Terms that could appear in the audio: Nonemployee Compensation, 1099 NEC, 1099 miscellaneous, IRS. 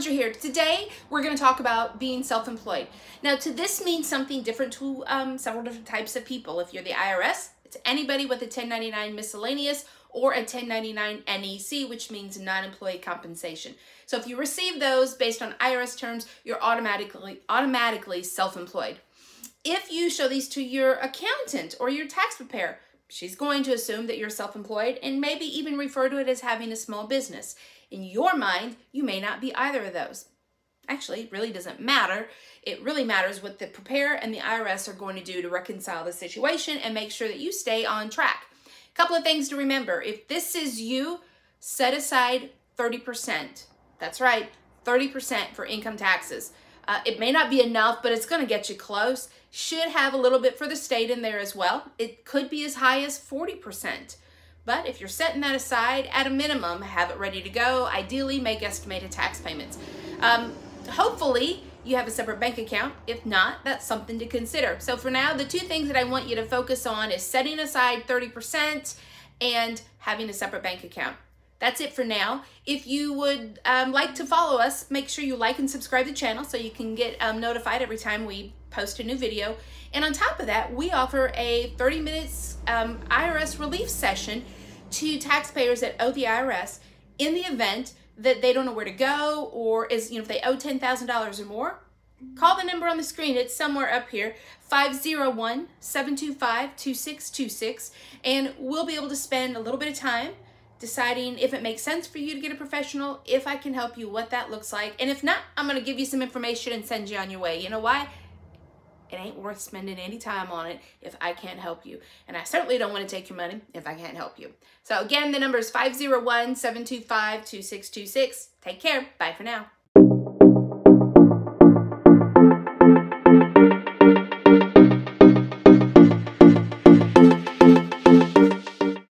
challenge you here. Today, we're going to talk about being self-employed. Now, this means something different to several different types of people. If you're the IRS, it's anybody with a 1099 miscellaneous or a 1099 NEC, which means non-employee compensation. So if you receive those based on IRS terms, you're automatically self-employed. If you show these to your accountant or your tax preparer, she's going to assume that you're self-employed and maybe even refer to it as having a small business. In your mind, you may not be either of those. Actually, it really doesn't matter. It really matters what the preparer and the IRS are going to do to reconcile the situation and make sure that you stay on track. A couple of things to remember. If this is you, set aside 30%. That's right, 30% for income taxes. It may not be enough, but it's going to get you close. Should have a little bit for the state in there as well. It could be as high as 40%. But if you're setting that aside, at a minimum, have it ready to go. Ideally, make estimated tax payments. Hopefully, you have a separate bank account. If not, that's something to consider. So for now, the two things that I want you to focus on is setting aside 30% and having a separate bank account. That's it for now. If you would like to follow us, make sure you like and subscribe to the channel so you can get notified every time we post a new video. And on top of that, we offer a 30-minute IRS relief session to taxpayers that owe the IRS in the event that they don't know where to go, or if they owe $10,000 or more. Call the number on the screen. It's somewhere up here, 501-725-2626, and we'll be able to spend a little bit of time deciding if it makes sense for you to get a professional, if I can help you, what that looks like. And if not, I'm going to give you some information and send you on your way. You know why? It ain't worth spending any time on it if I can't help you. And I certainly don't want to take your money if I can't help you. So again, the number is 501-725-2626. Take care. Bye for now.